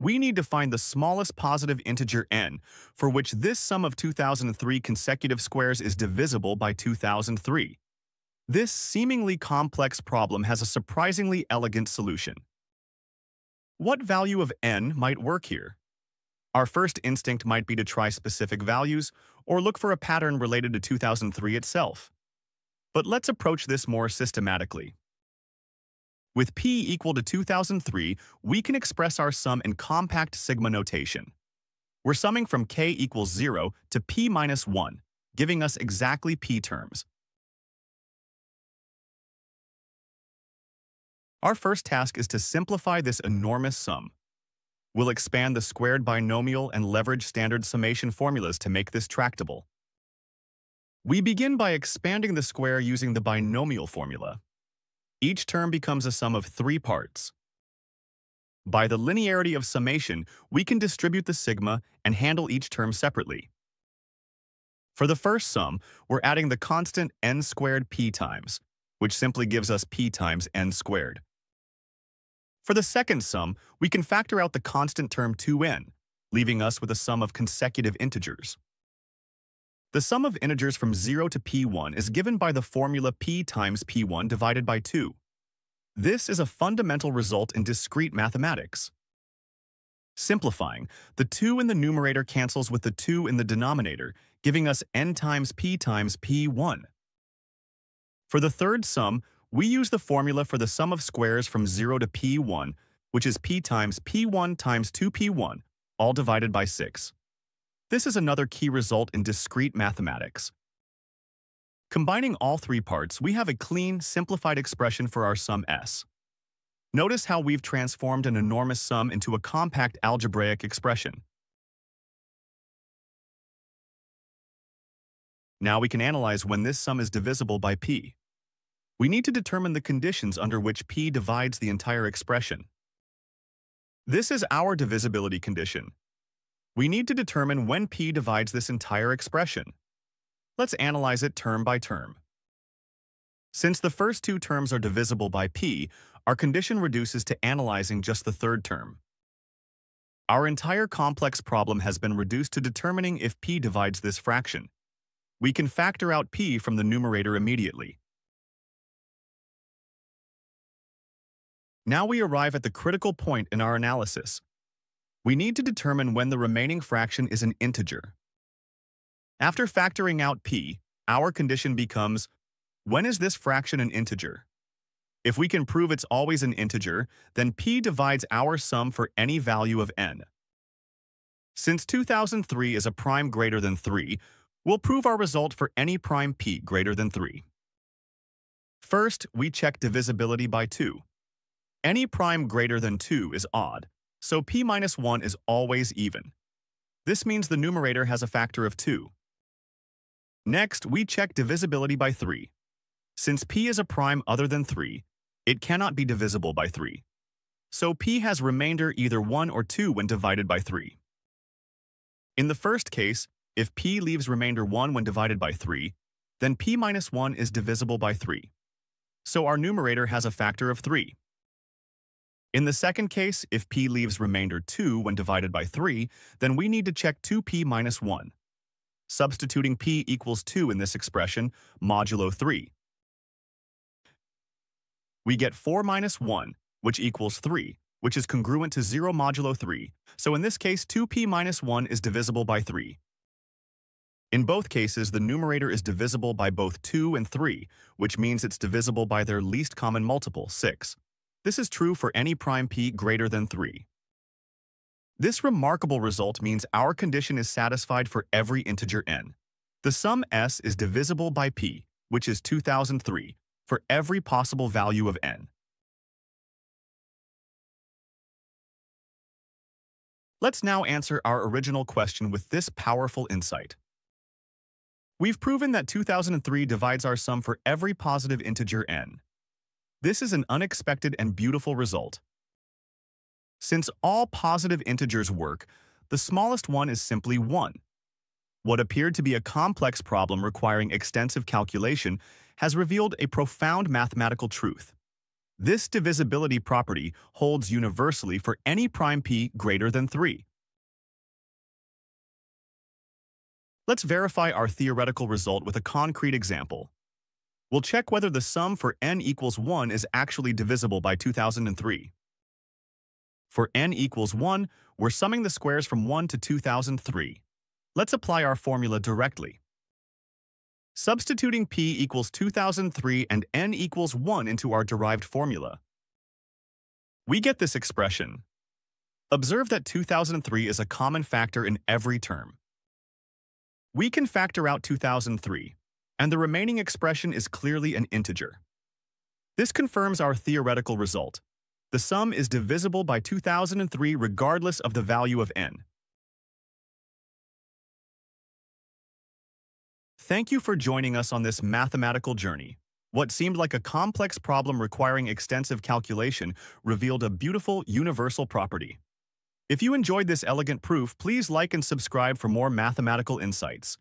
We need to find the smallest positive integer n, for which this sum of 2003 consecutive squares is divisible by 2003. This seemingly complex problem has a surprisingly elegant solution. What value of n might work here? Our first instinct might be to try specific values or look for a pattern related to 2003 itself. But let's approach this more systematically. With p equal to 2003, we can express our sum in compact sigma notation. We're summing from k equals 0 to p minus 1, giving us exactly p terms. Our first task is to simplify this enormous sum. We'll expand the squared binomial and leverage standard summation formulas to make this tractable. We begin by expanding the square using the binomial formula. Each term becomes a sum of three parts. By the linearity of summation, we can distribute the sigma and handle each term separately. For the first sum, we're adding the constant n squared p times, which simply gives us p times n squared. For the second sum, we can factor out the constant term 2n, leaving us with a sum of consecutive integers. The sum of integers from 0 to p1 is given by the formula p times p1 divided by 2. This is a fundamental result in discrete mathematics. Simplifying, the 2 in the numerator cancels with the 2 in the denominator, giving us n times p1. For the third sum, we use the formula for the sum of squares from 0 to p1, which is p times p1 times 2p1, all divided by 6. This is another key result in discrete mathematics. Combining all three parts, we have a clean, simplified expression for our sum S. Notice how we've transformed an enormous sum into a compact algebraic expression. Now we can analyze when this sum is divisible by p. We need to determine the conditions under which p divides the entire expression. This is our divisibility condition. We need to determine when p divides this entire expression. Let's analyze it term by term. Since the first two terms are divisible by p, our condition reduces to analyzing just the third term. Our entire complex problem has been reduced to determining if p divides this fraction. We can factor out p from the numerator immediately. Now we arrive at the critical point in our analysis. We need to determine when the remaining fraction is an integer. After factoring out p, our condition becomes, when is this fraction an integer? If we can prove it's always an integer, then p divides our sum for any value of n. Since 2003 is a prime greater than 3, we'll prove our result for any prime p greater than 3. First, we check divisibility by 2. Any prime greater than 2 is odd, so p minus 1 is always even. This means the numerator has a factor of 2. Next, we check divisibility by 3. Since p is a prime other than 3, it cannot be divisible by 3. So p has remainder either 1 or 2 when divided by 3. In the first case, if p leaves remainder 1 when divided by 3, then p minus 1 is divisible by 3. So our numerator has a factor of 3. In the second case, if p leaves remainder 2 when divided by 3, then we need to check 2p minus 1. Substituting p equals 2 in this expression, modulo 3. We get 4 minus 1, which equals 3, which is congruent to 0 modulo 3, so in this case 2p minus 1 is divisible by 3. In both cases, the numerator is divisible by both 2 and 3, which means it's divisible by their least common multiple, 6. This is true for any prime p greater than 3. This remarkable result means our condition is satisfied for every integer n. The sum S is divisible by p, which is 2003, for every possible value of n. Let's now answer our original question with this powerful insight. We've proven that 2003 divides our sum for every positive integer n. This is an unexpected and beautiful result. Since all positive integers work, the smallest one is simply 1. What appeared to be a complex problem requiring extensive calculation has revealed a profound mathematical truth. This divisibility property holds universally for any prime p greater than 3. Let's verify our theoretical result with a concrete example. We'll check whether the sum for n equals 1 is actually divisible by 2003. For n equals 1, we're summing the squares from 1 to 2003. Let's apply our formula directly. Substituting p equals 2003 and n equals 1 into our derived formula, we get this expression. Observe that 2003 is a common factor in every term. We can factor out 2003, and the remaining expression is clearly an integer. This confirms our theoretical result. The sum is divisible by 2003 regardless of the value of n. Thank you for joining us on this mathematical journey. What seemed like a complex problem requiring extensive calculation revealed a beautiful universal property. If you enjoyed this elegant proof, please like and subscribe for more mathematical insights.